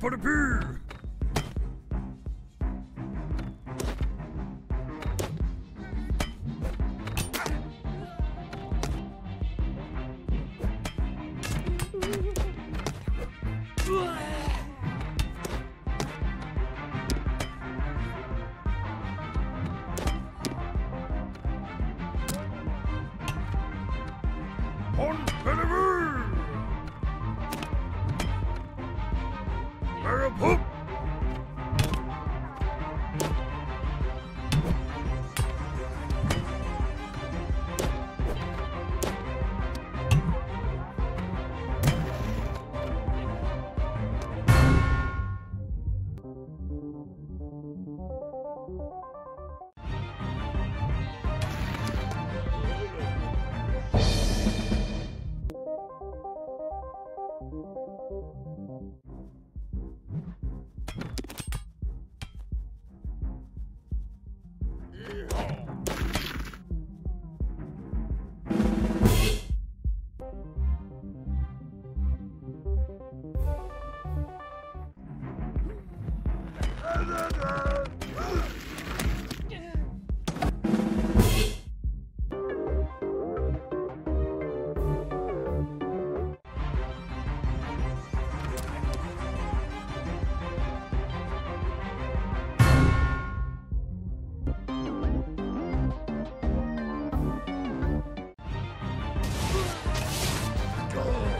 Put a pee! Woo-hoo!